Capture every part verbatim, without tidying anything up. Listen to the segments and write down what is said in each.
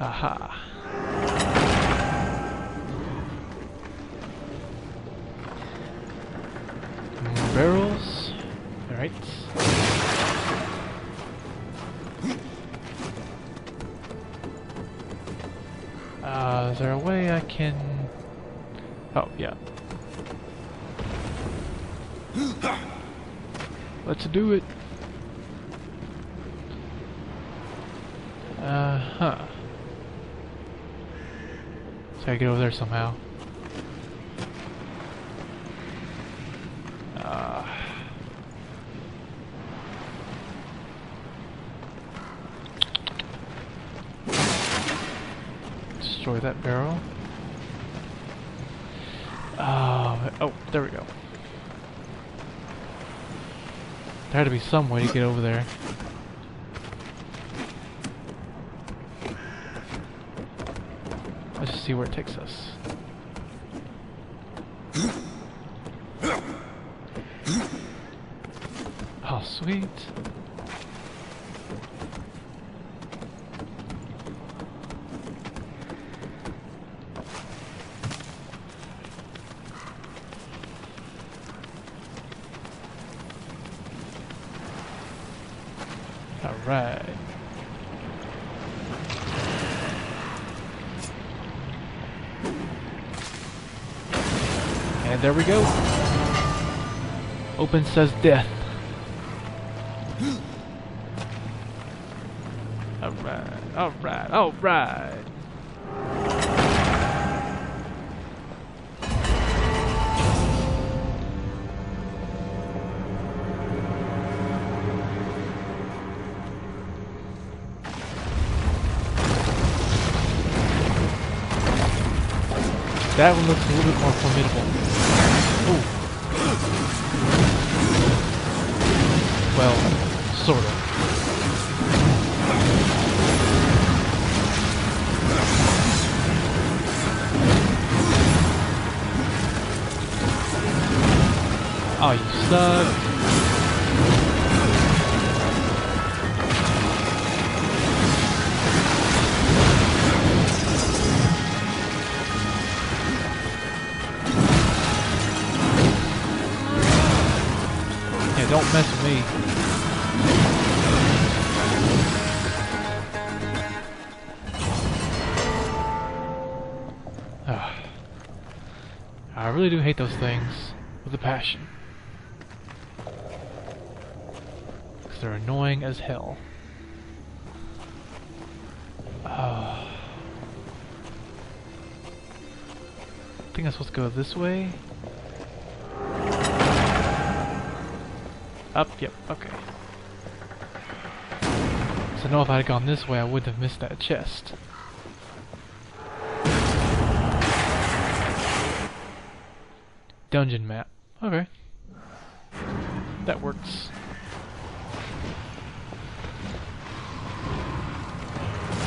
Aha. More barrels. Alright. Uh, is there a way I can... Oh, yeah. Let's do it. Uh huh. So I gotta get over there somehow. Uh. Destroy that barrel. Uh, oh, there we go. There had to be some way to get over there. Let's just see where it takes us. Oh, sweet. Alright. And there we go. Open says death. Alright, alright, alright. That one looks a little bit more formidable. Oh. Well, sort of. Oh, you suck. Don't mess with me. Uh, I really do hate those things with a passion. 'Cause they're annoying as hell. Uh, I think I'm supposed to go this way. Up, yep, okay. So I know if I had gone this way I wouldn't have missed that chest. Dungeon map. Okay. That works.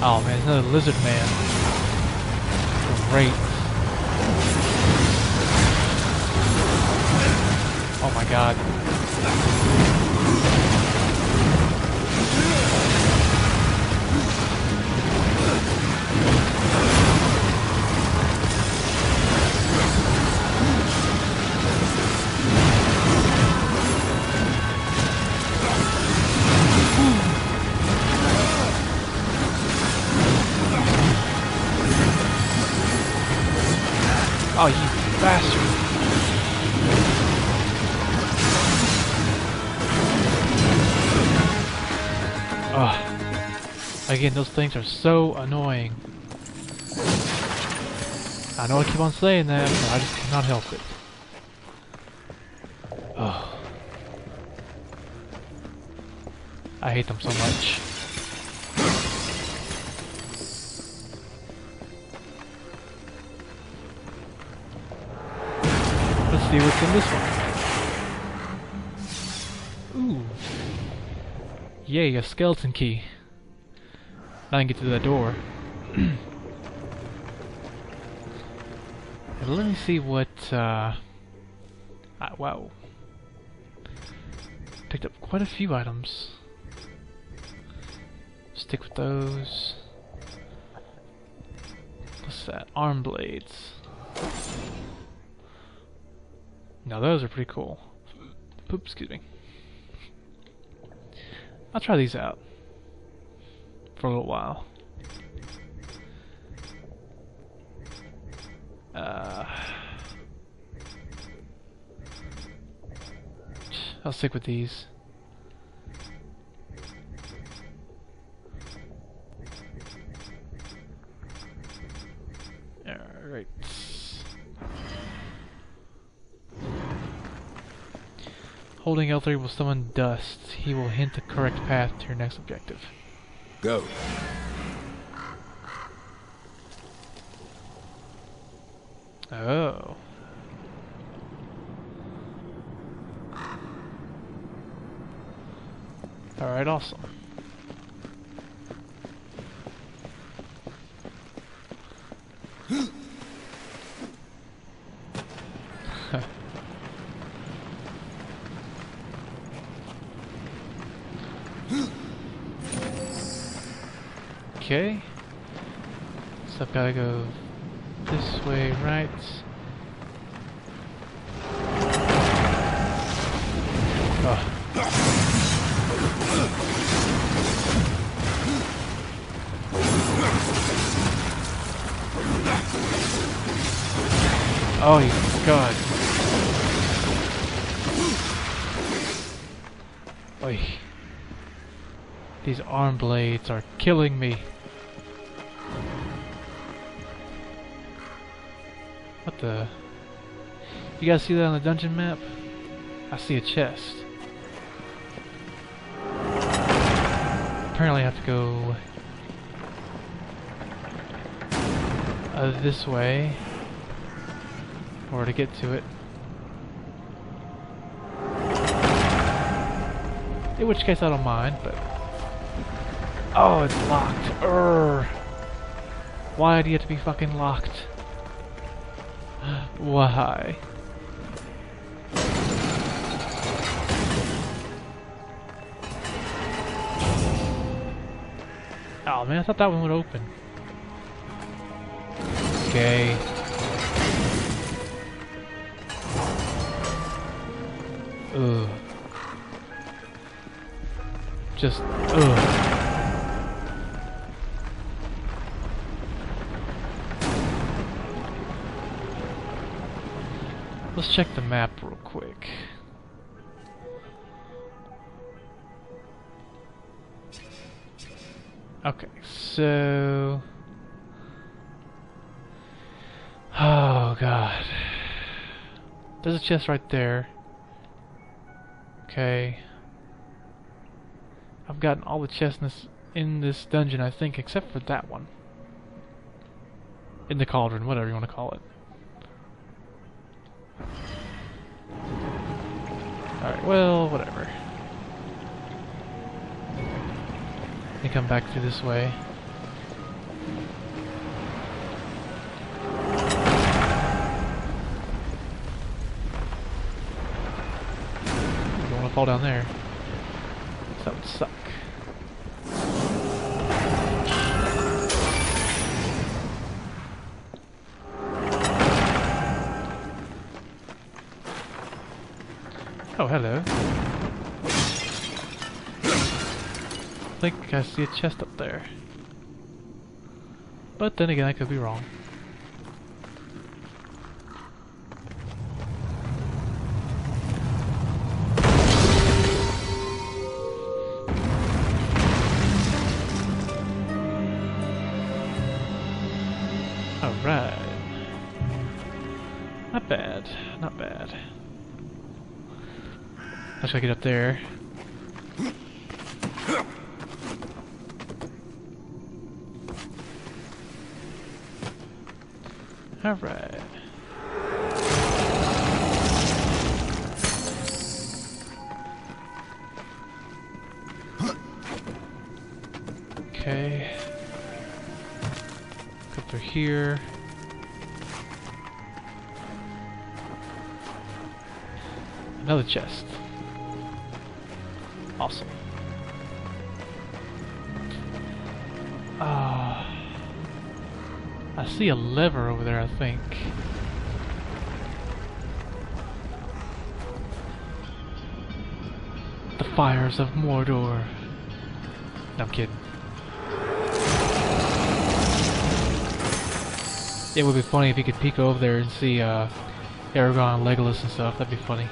Oh man, it's another lizard man. Great. Oh my god. Oh, you bastard. Again, those things are so annoying. I know I keep on saying that, but I just cannot help it. Oh. I hate them so much. Let's see what's in this one. Ooh. Yay, a skeleton key. I can get through that door. Let me see what. Uh, ah, wow. Picked up quite a few items. Stick with those. what's that? Arm blades. Now those are pretty cool. Oops, excuse me. I'll try these out for a little while. Uh, I'll stick with these. Alright. Holding L three will summon dust. He will hint the correct path to your next objective. Go. Oh. Alright, awesome. Okay. So I've gotta go this way, right? Oh, oh you God. Oy. These arm blades are killing me. What the? You guys see that on the dungeon map? I see a chest. Apparently I have to go uh, this way or to get to it. In which case I don't mind, but... Oh, it's locked. Urgh. Why do you have to be fucking locked? Why? Oh man, I thought that one would open. Okay. Ugh. Just ugh. Let's check the map real quick. Okay, so... Oh god. There's a chest right there. Okay. I've gotten all the chests in this, in this dungeon, I think, except for that one. In the cauldron, whatever you want to call it. Alright, well, whatever. Let me come back through this way. I don't want to fall down there. That would suck. Oh, hello. I think I see a chest up there. But then again, I could be wrong. Alright. Not bad. Not bad. Let's try to get up there. Alright. Okay. Go through here. Another chest. Awesome. Ah. I see a lever over there, I think. The fires of Mordor. No, I'm kidding. It would be funny if you could peek over there and see uh, Aragorn and Legolas and stuff. That'd be funny.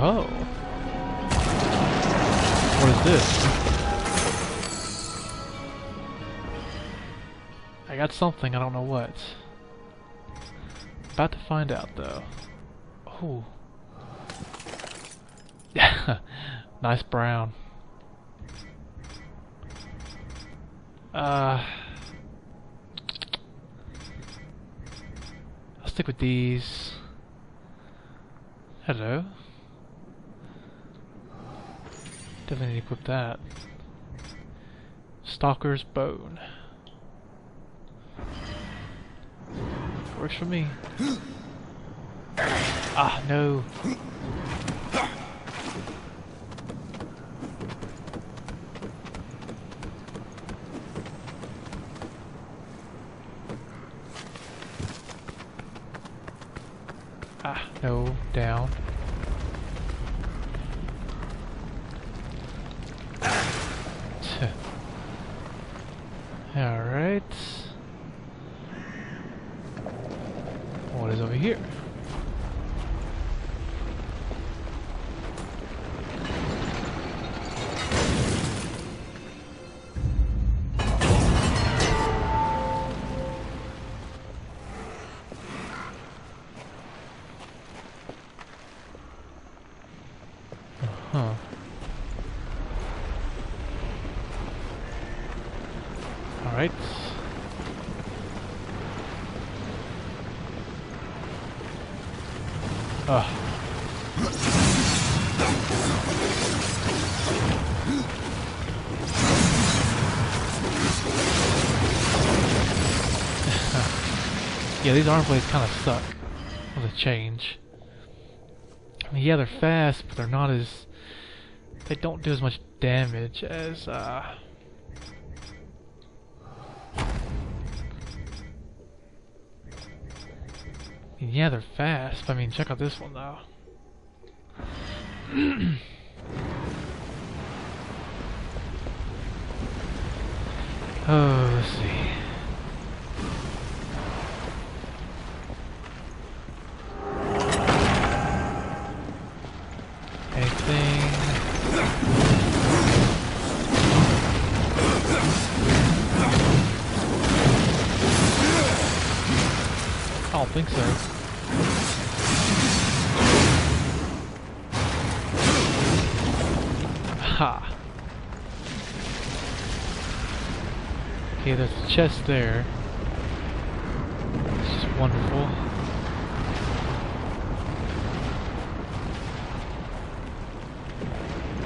Oh. What is this? I got something, I don't know what. About to find out though. Oh. Nice brown. Uh I'll stick with these. Hello. Definitely need to equip that. Stalker's Bone. Works for me. Ah, no. Ah, no. Down. Alright. What is over here? Uh-huh. Alright. Ugh. Yeah, these arm blades kind of suck with a change. I mean, yeah, they're fast, but they're not as... They don't do as much damage as, uh... yeah, they're fast. I mean, check out this one, though. Oh, let's see. I don't think so. Ha! Okay, there's a chest there. It's just wonderful.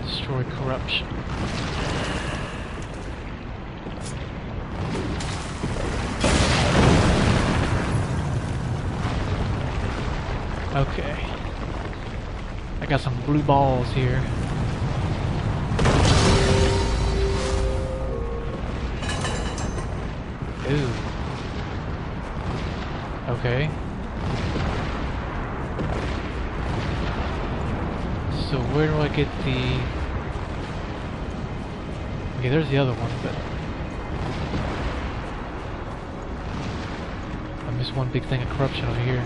Destroy corruption. Okay. I got some blue balls here. Ooh. Okay. So where do I get the... Okay, there's the other one, but... I missed one big thing of corruption over here.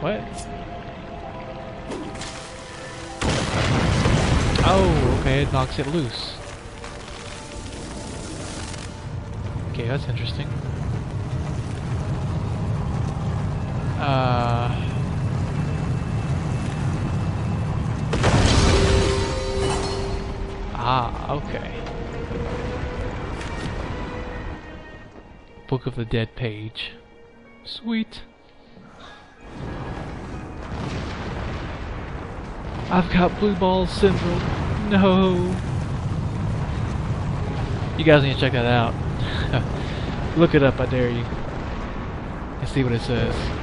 What? Oh, okay, it knocks it loose. Okay, that's interesting. Uh... Ah, okay. Book of the Dead page. Sweet. I've got blue ball syndrome. No. You guys need to check that out. Look it up, I dare you. And see what it says.